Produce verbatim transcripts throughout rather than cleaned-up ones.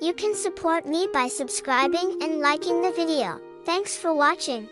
You can support me by subscribing and liking the video. Thanks for watching.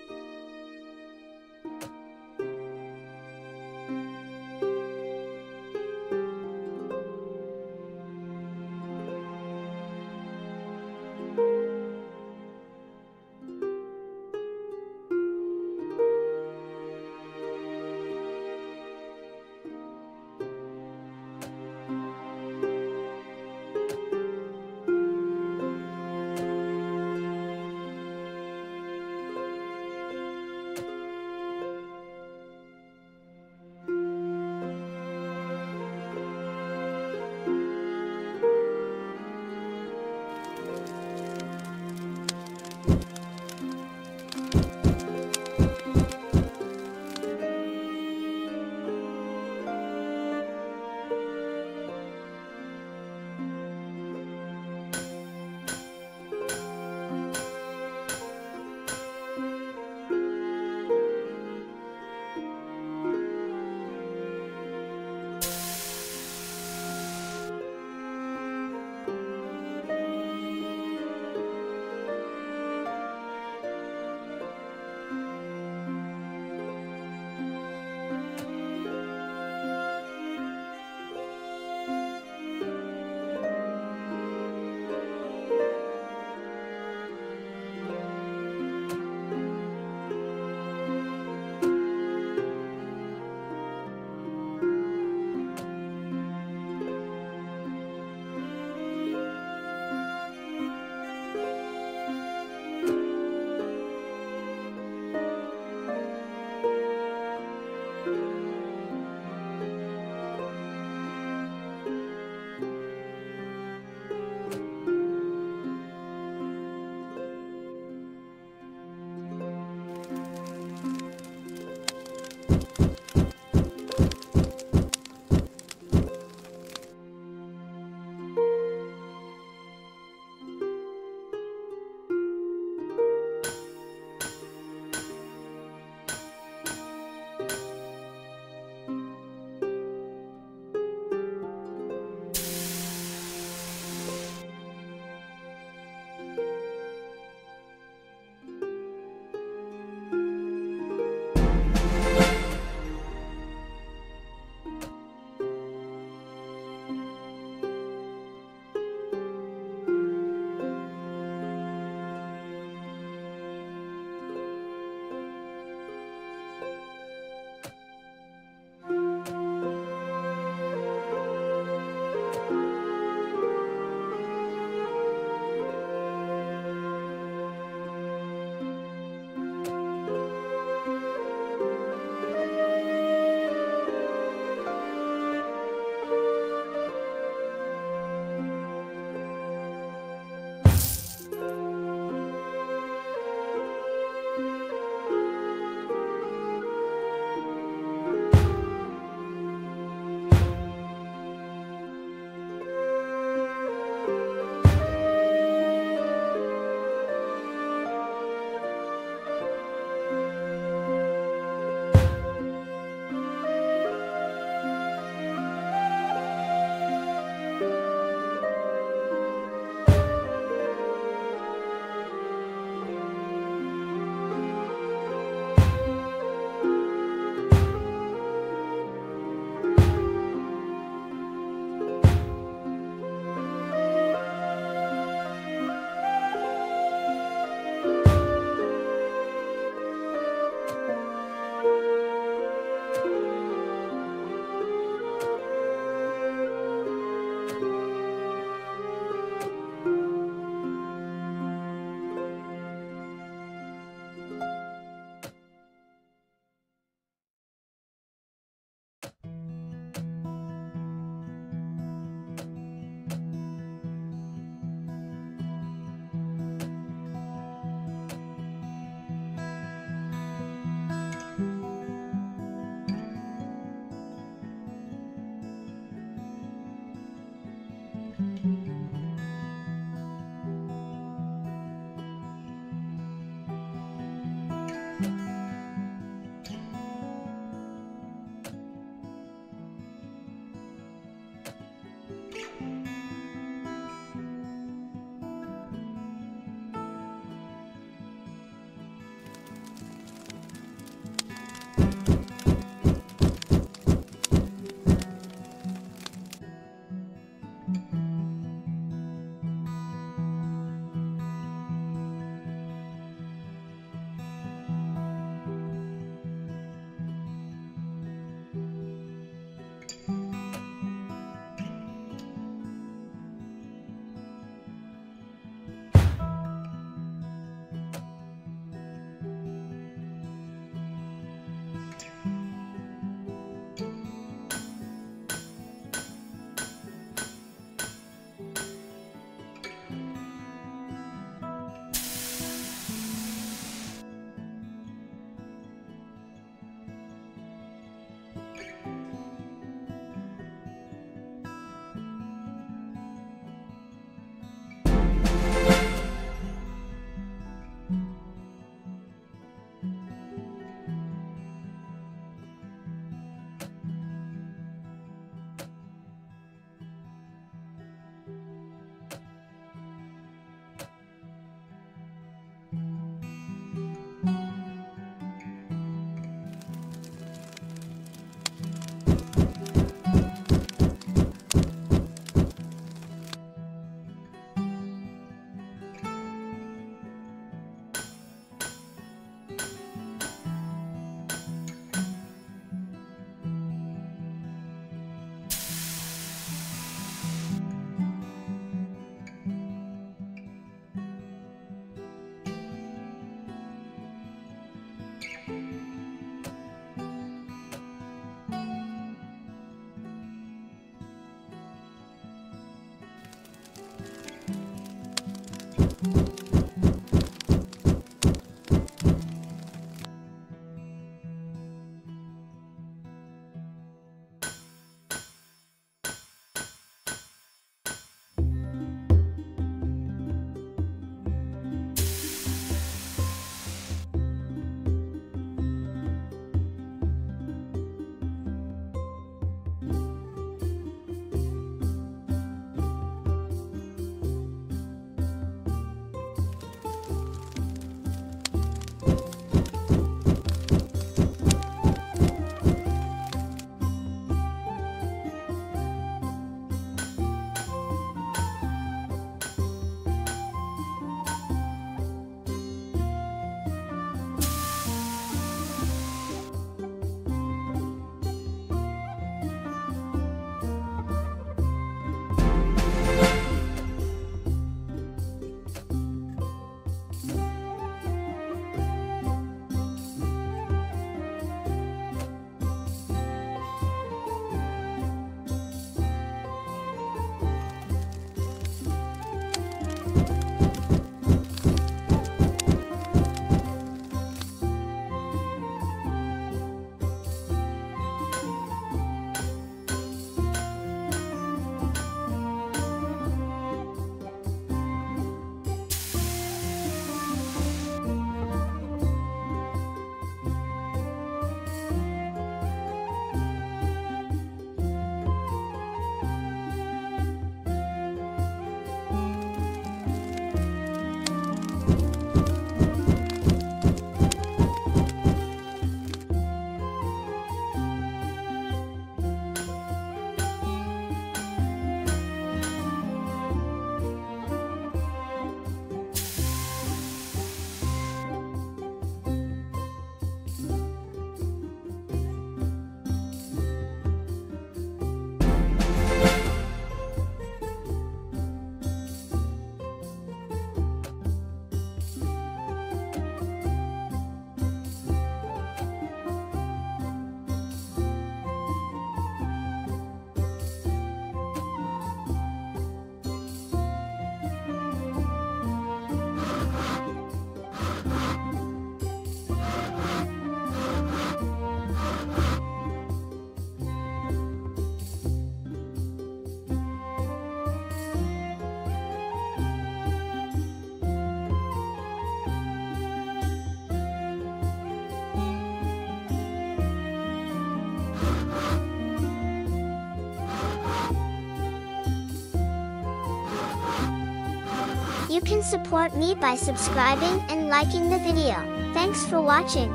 You can support me by subscribing and liking the video. Thanks for watching.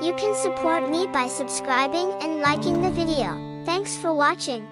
You can support me by subscribing and liking the video. Thanks for watching.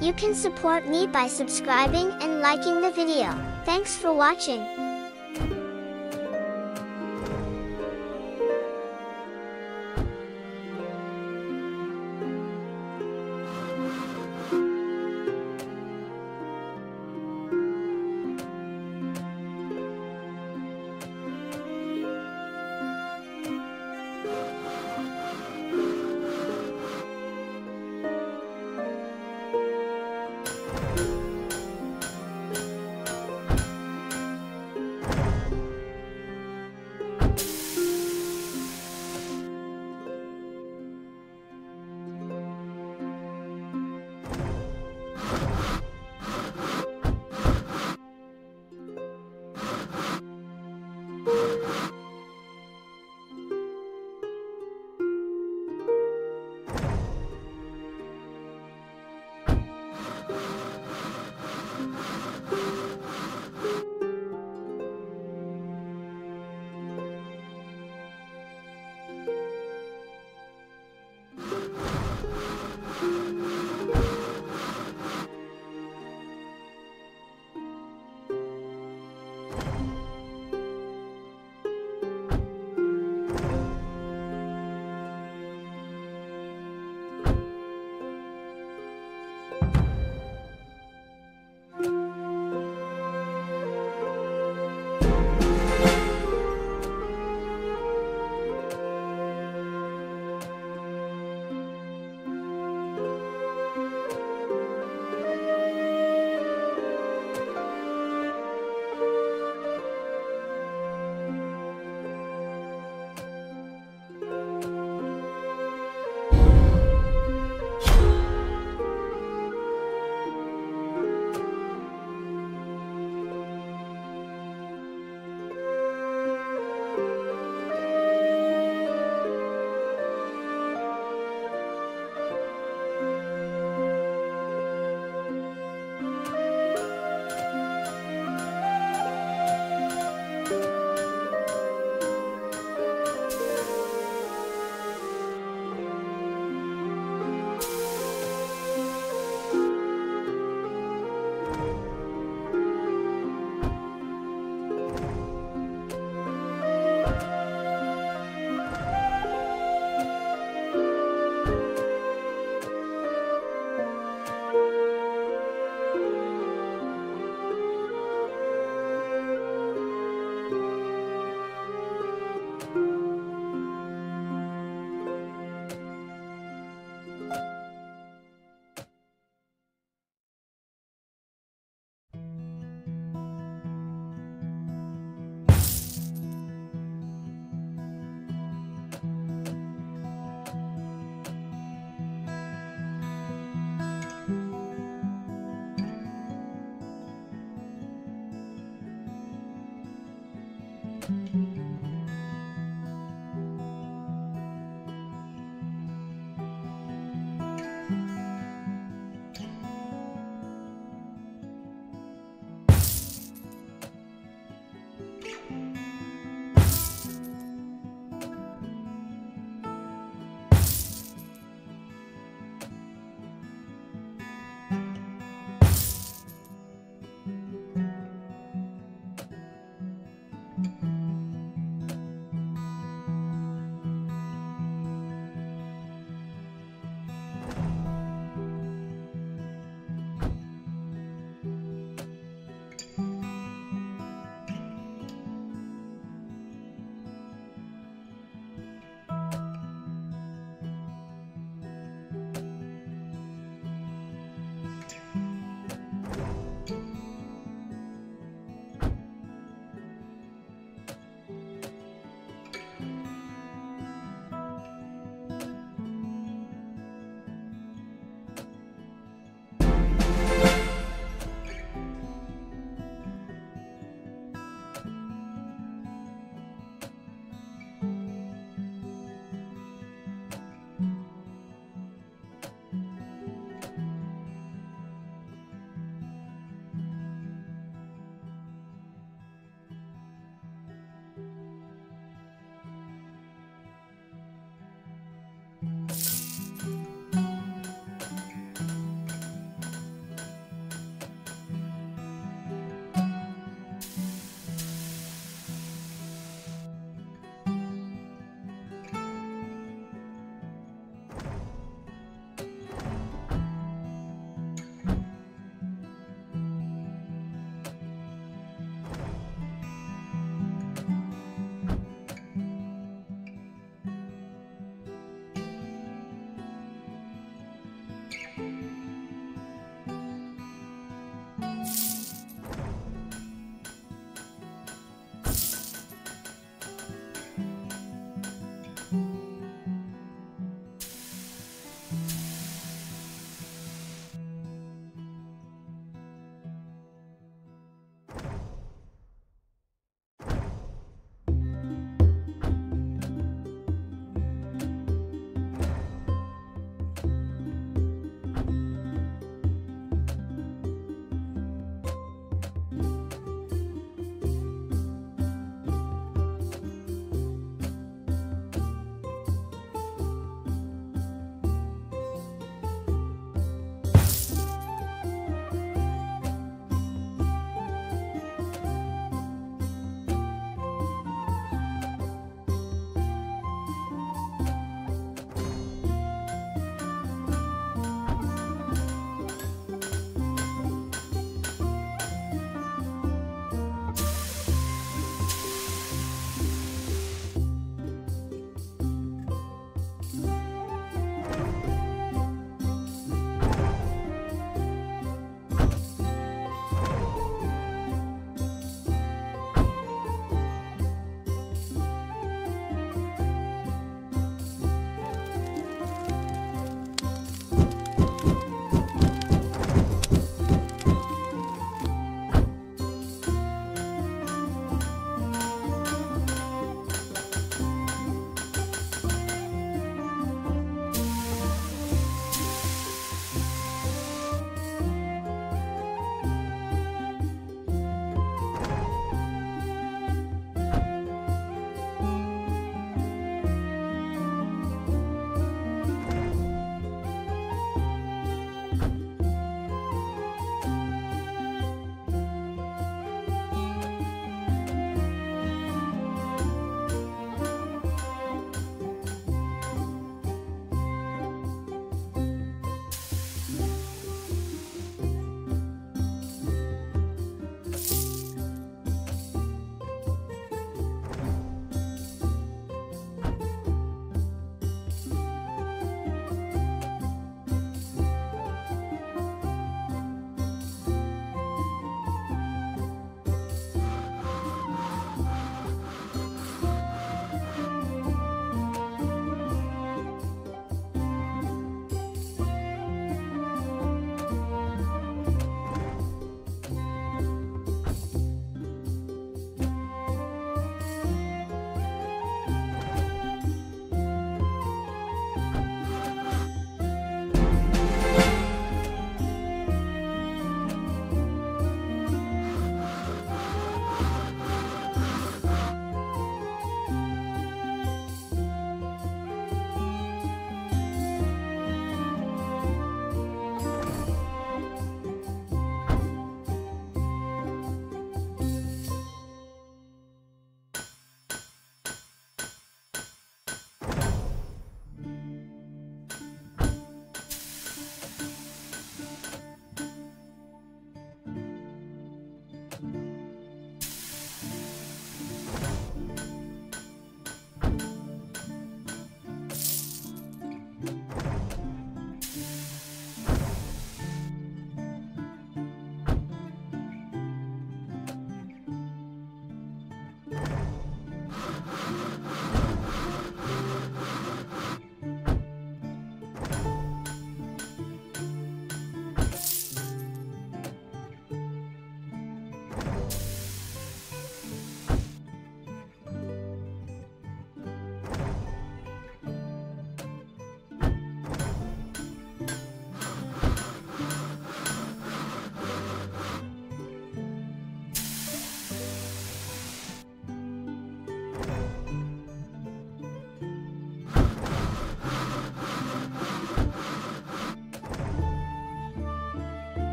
You can support me by subscribing and liking the video. Thanks for watching.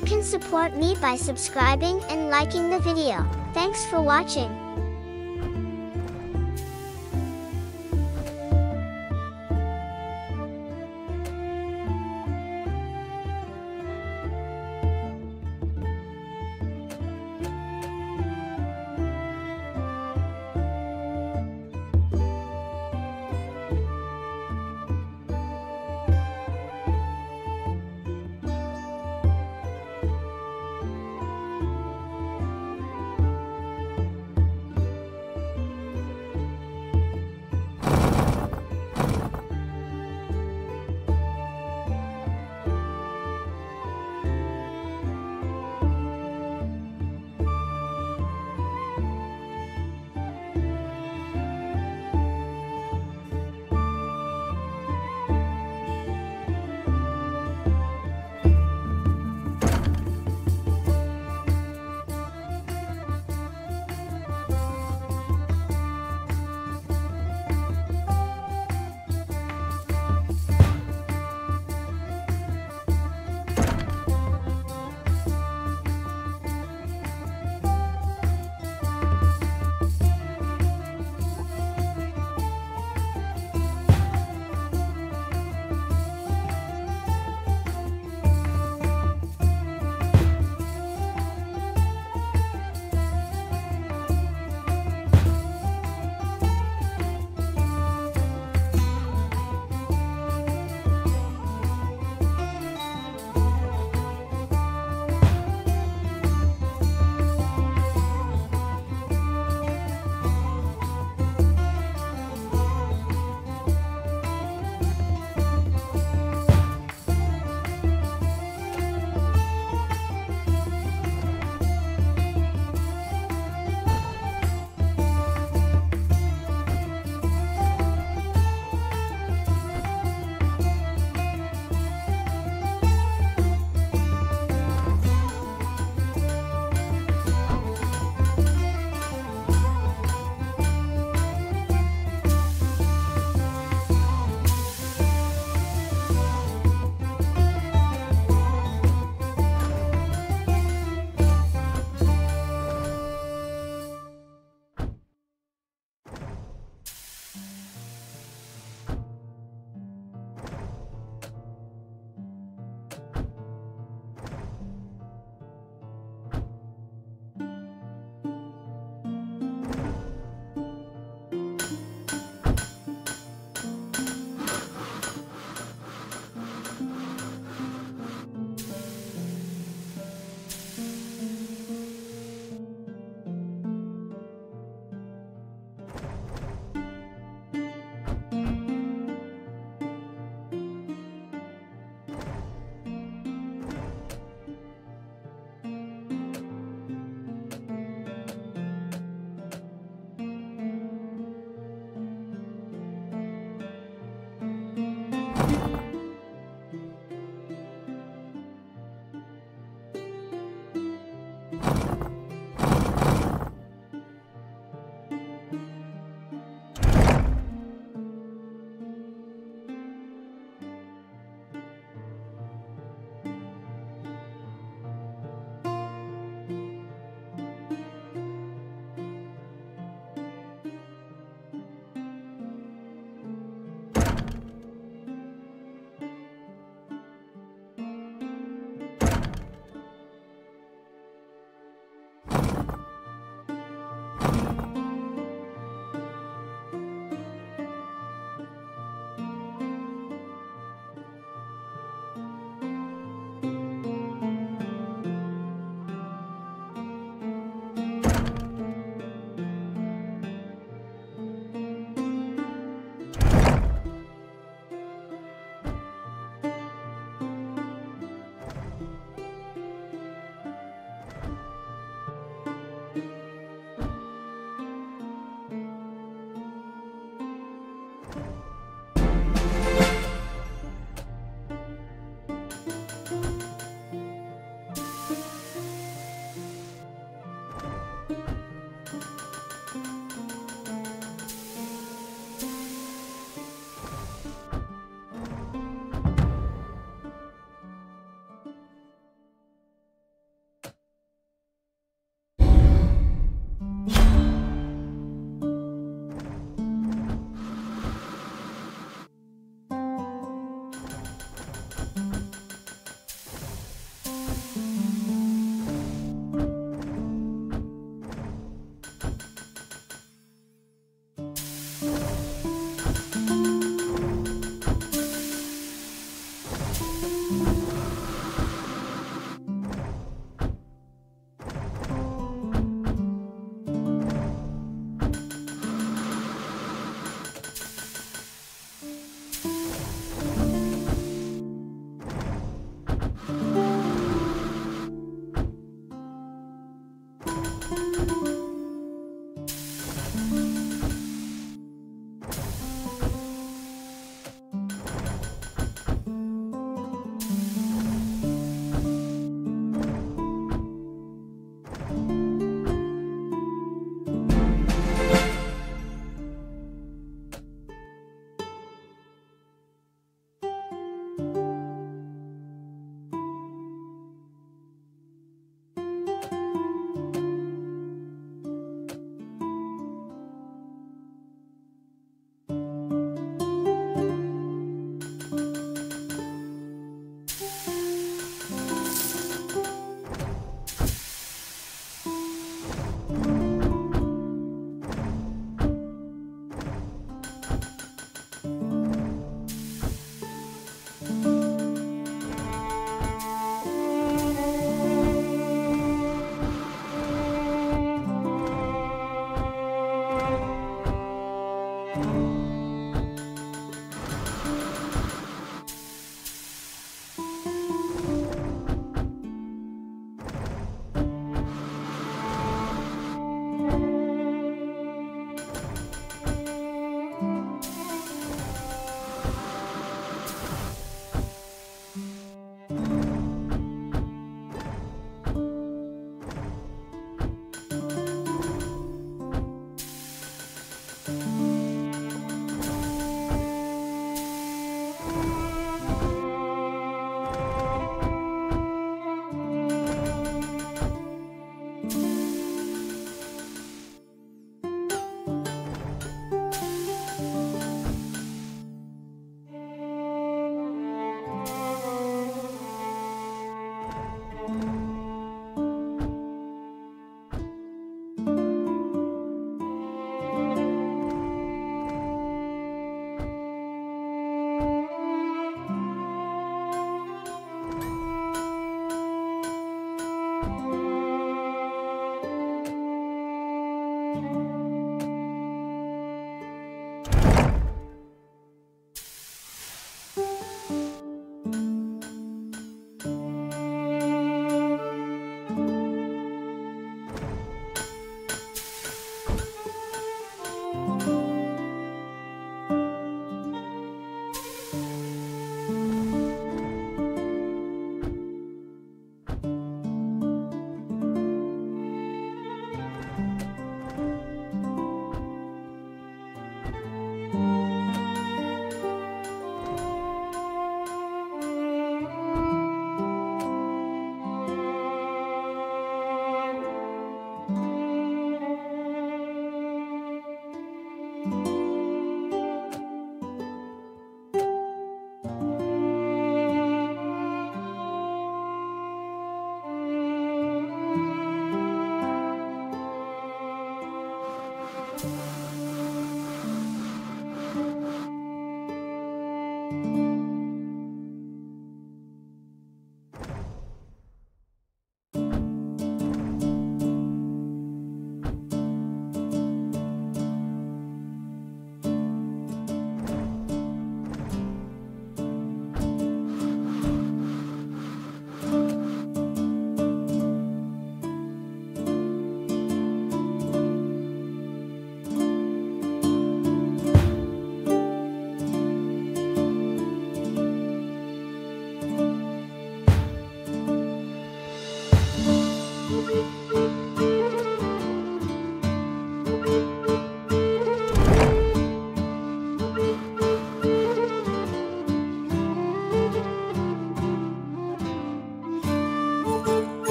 You can support me by subscribing and liking the video. Thanks for watching.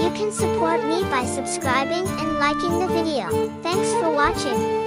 You can support me by subscribing and liking the video. Thanks for watching.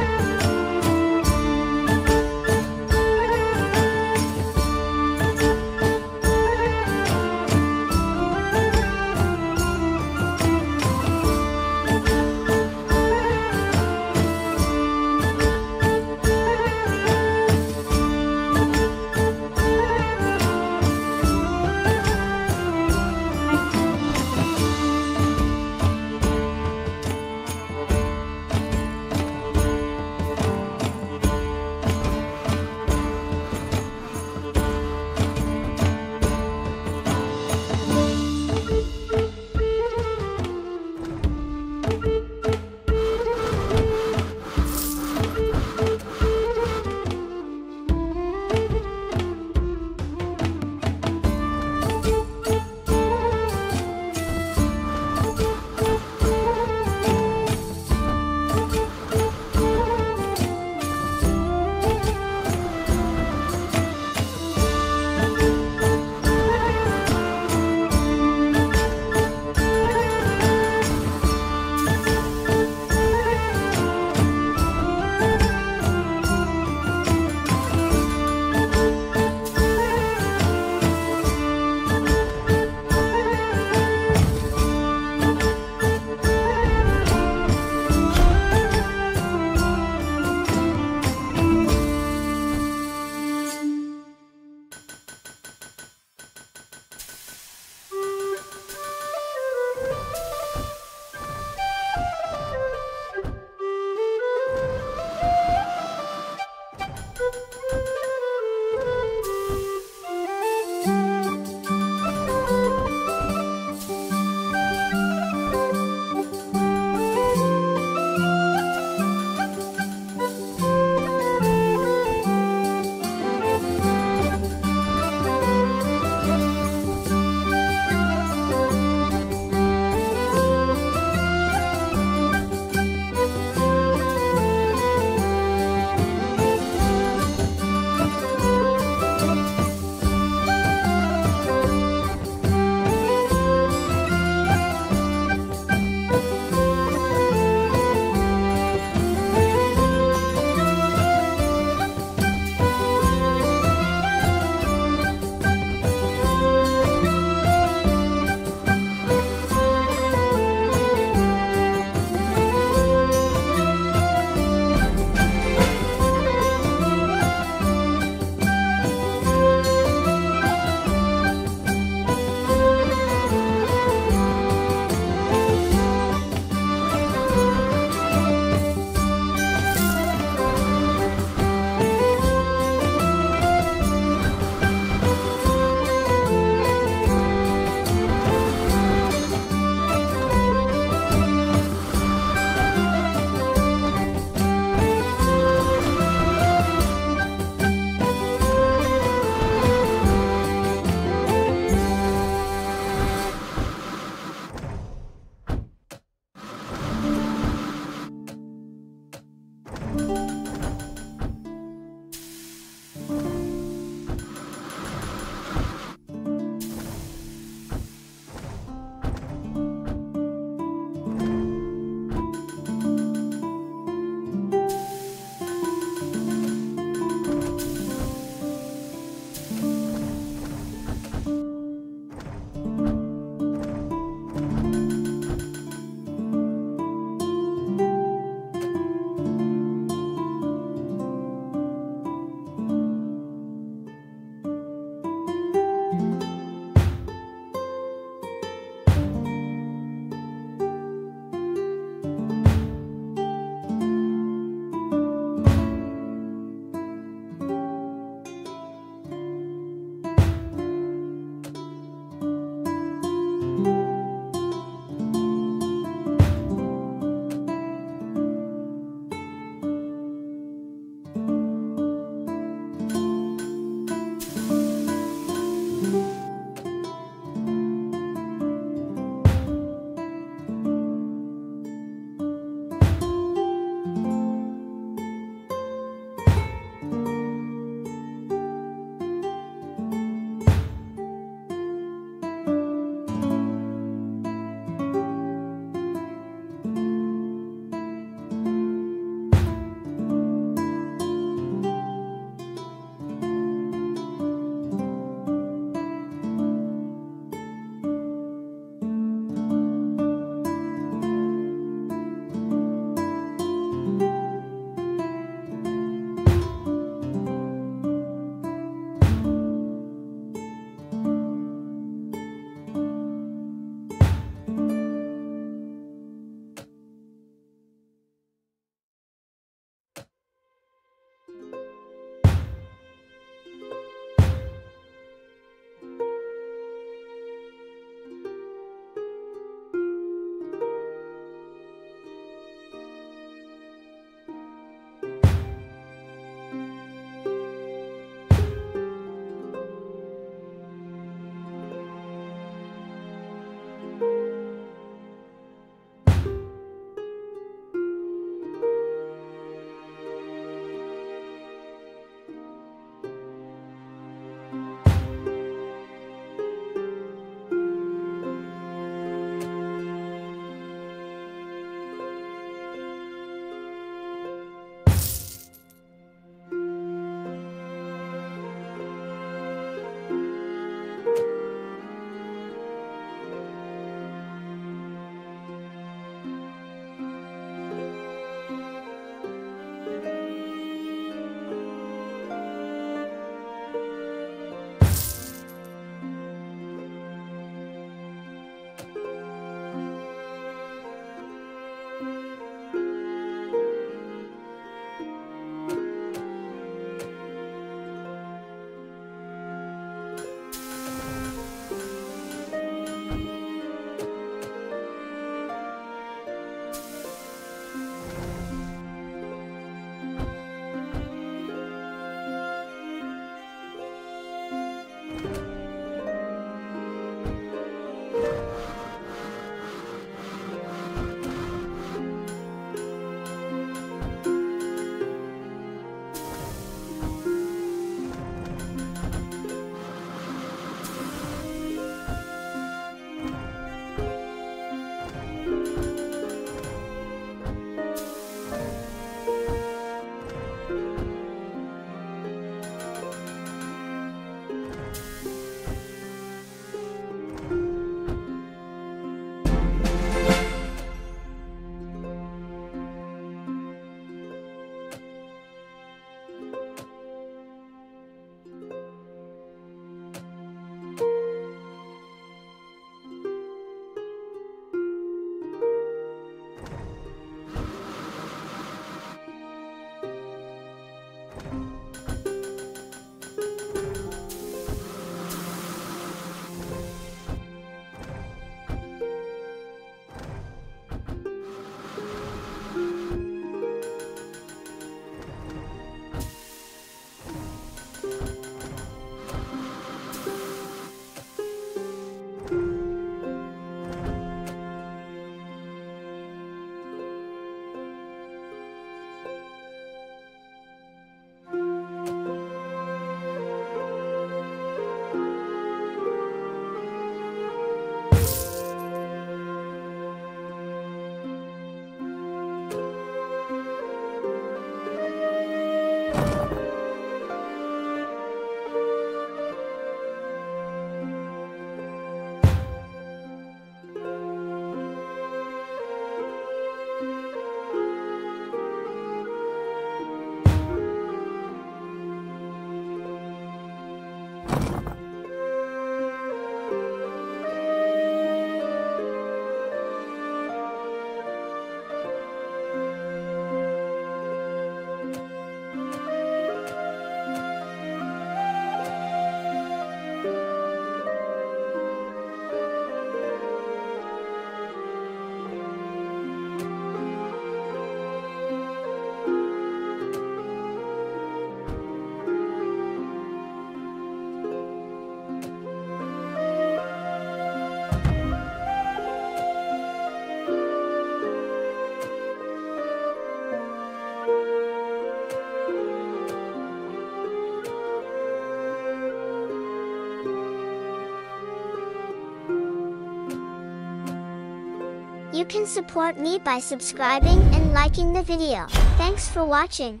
You can support me by subscribing and liking the video. Thanks for watching.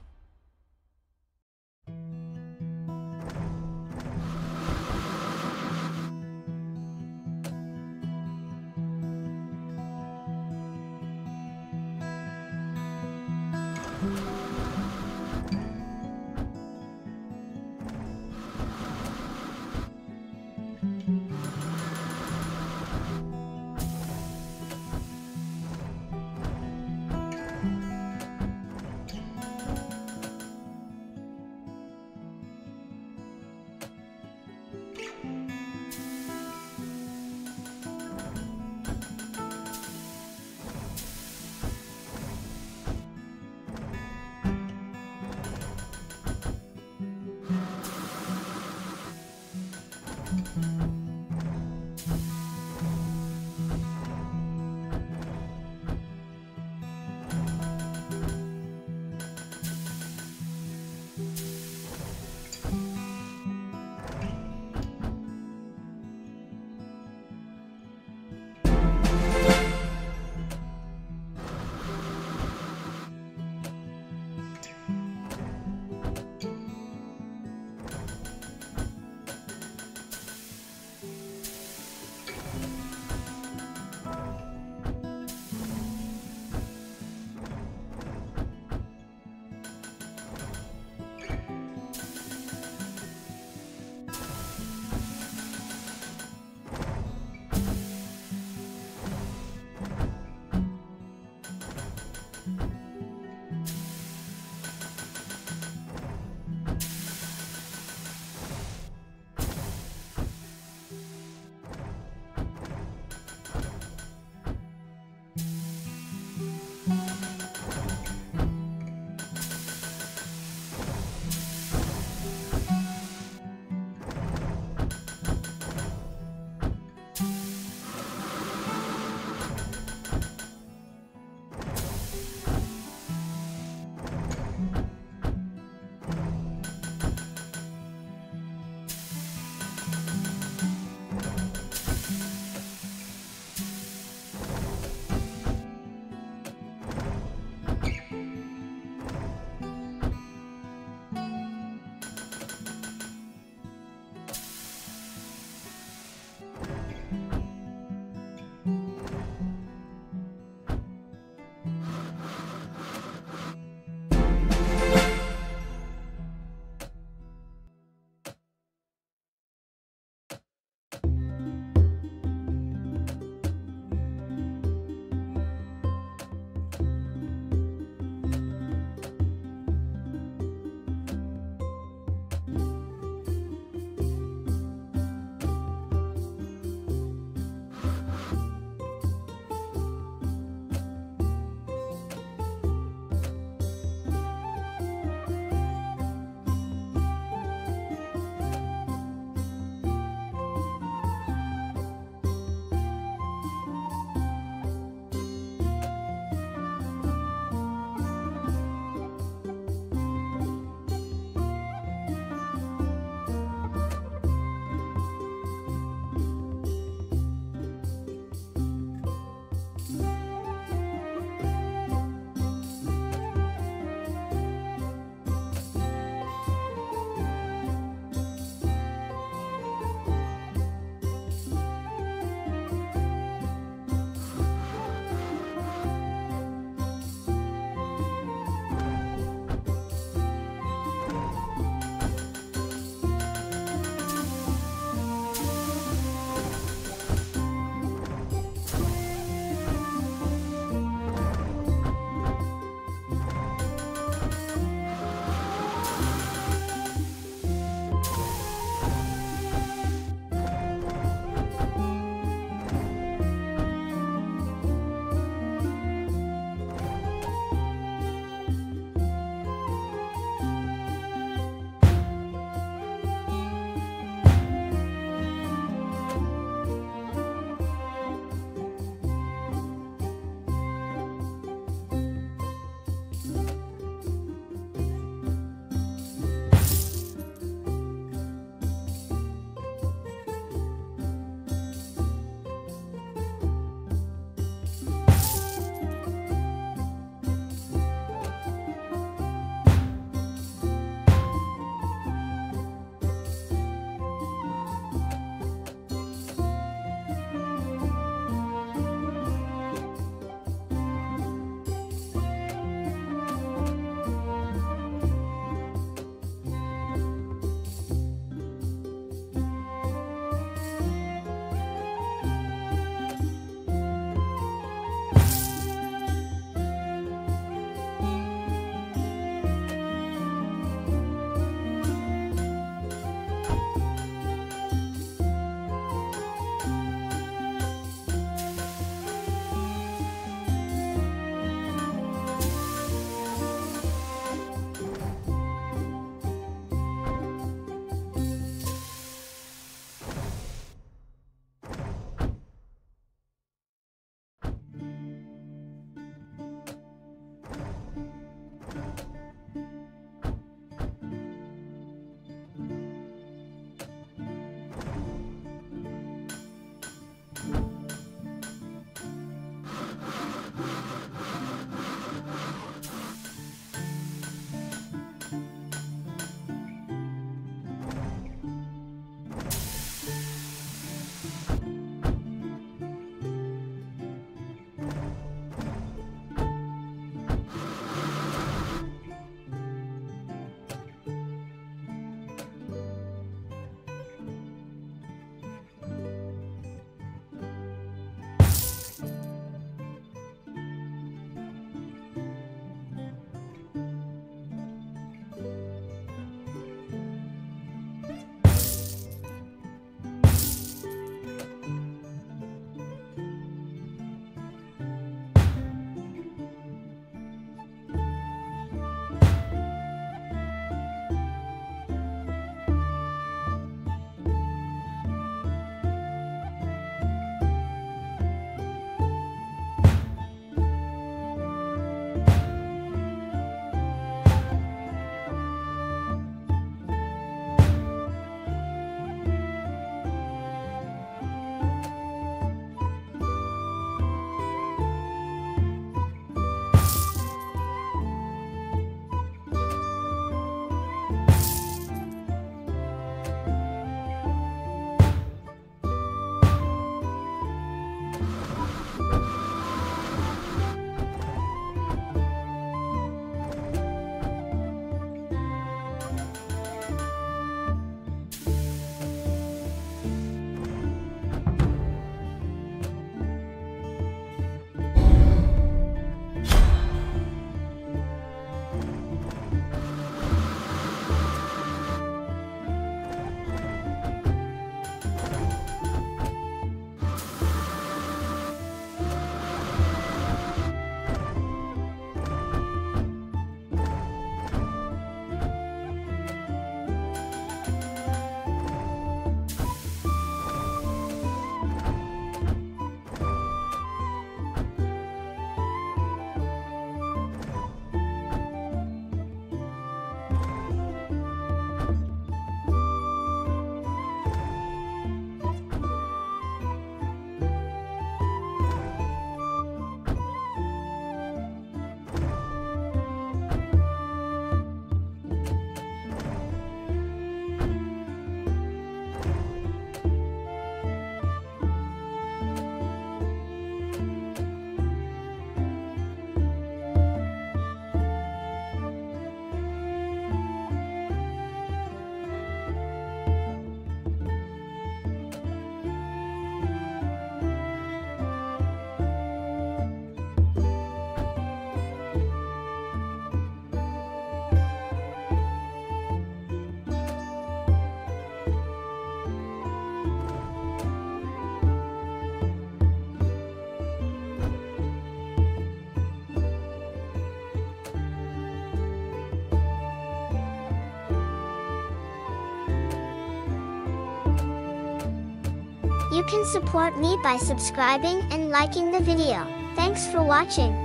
You can support me by subscribing and liking the video. Thanks for watching.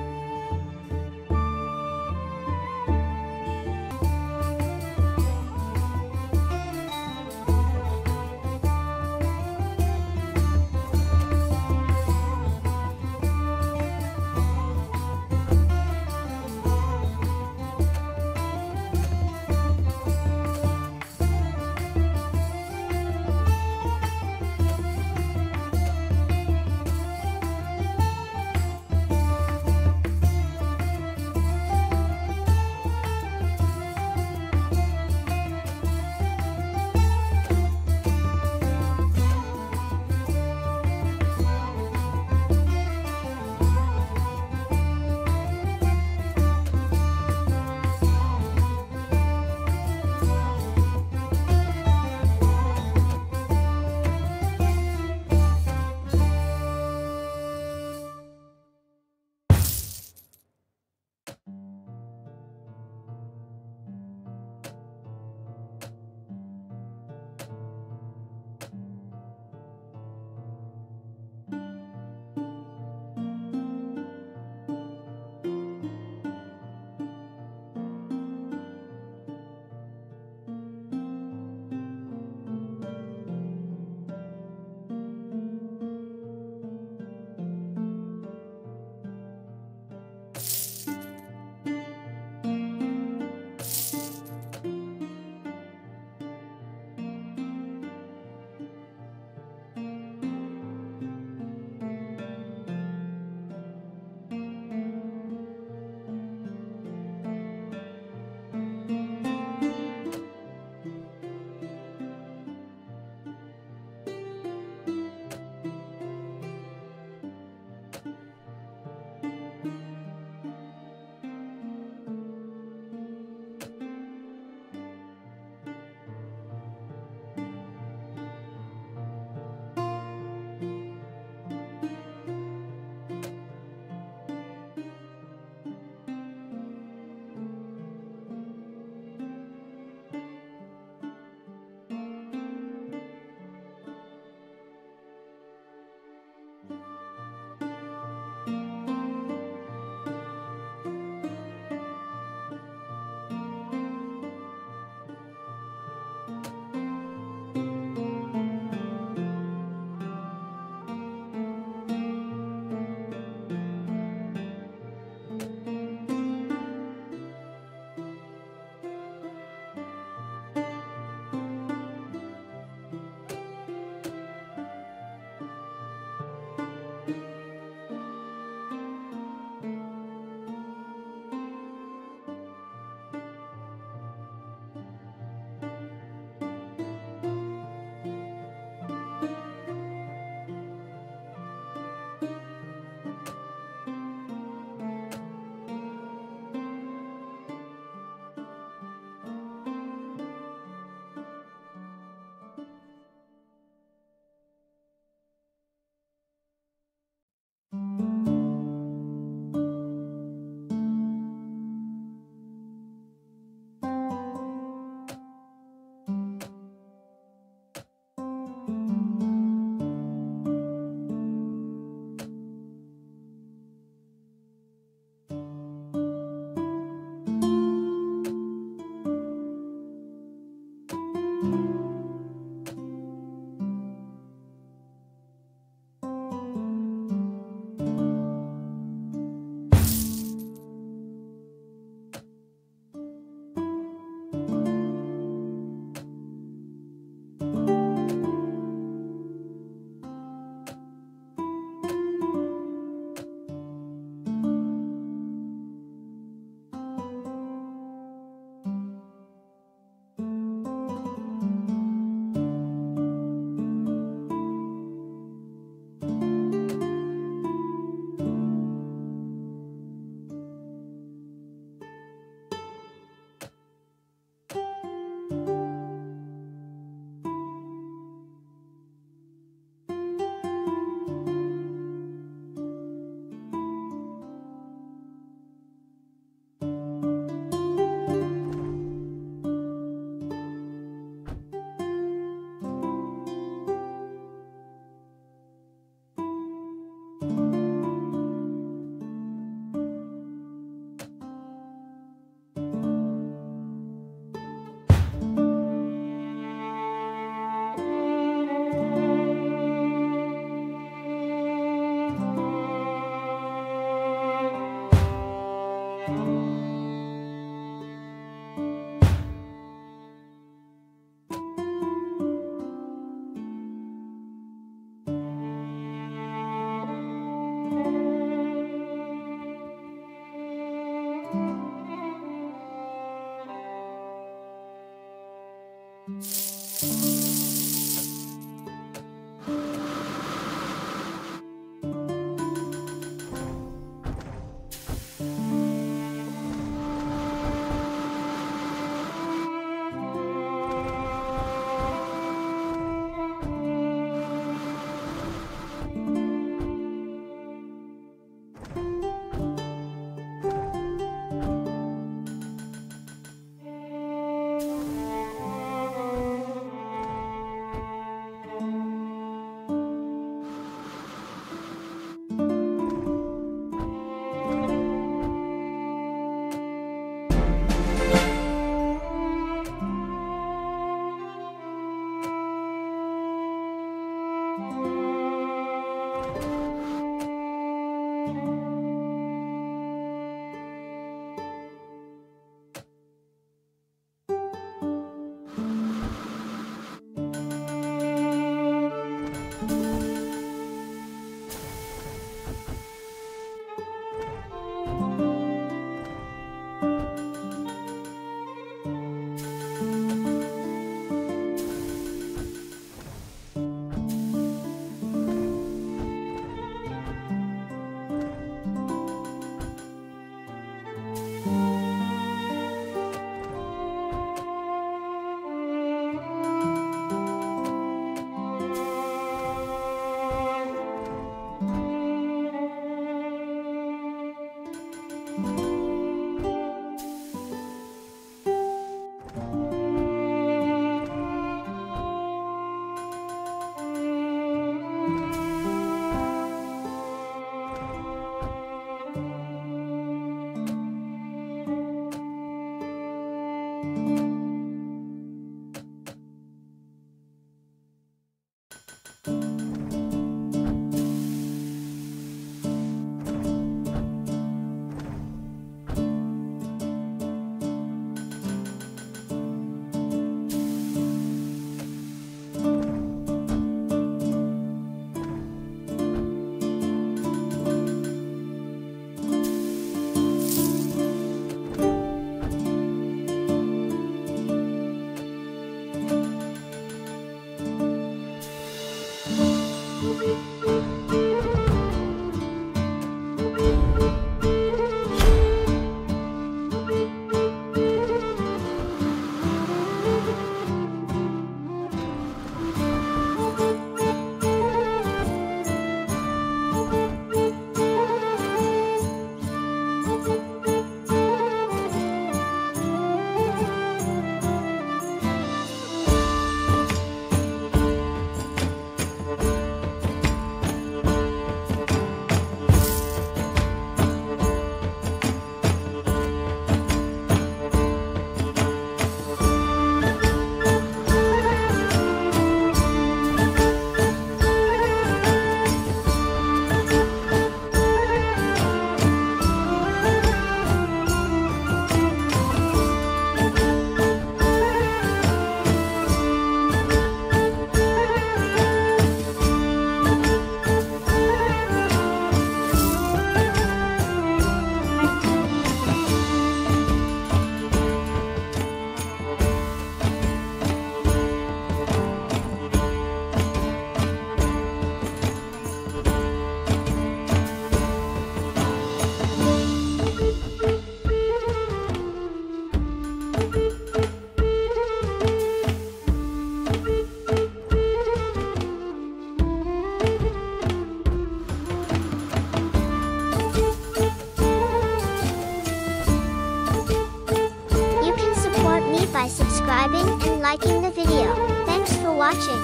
by subscribing and liking the video. Thanks for watching.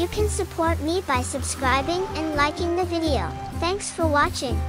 You can support me by subscribing and liking the video. Thanks for watching.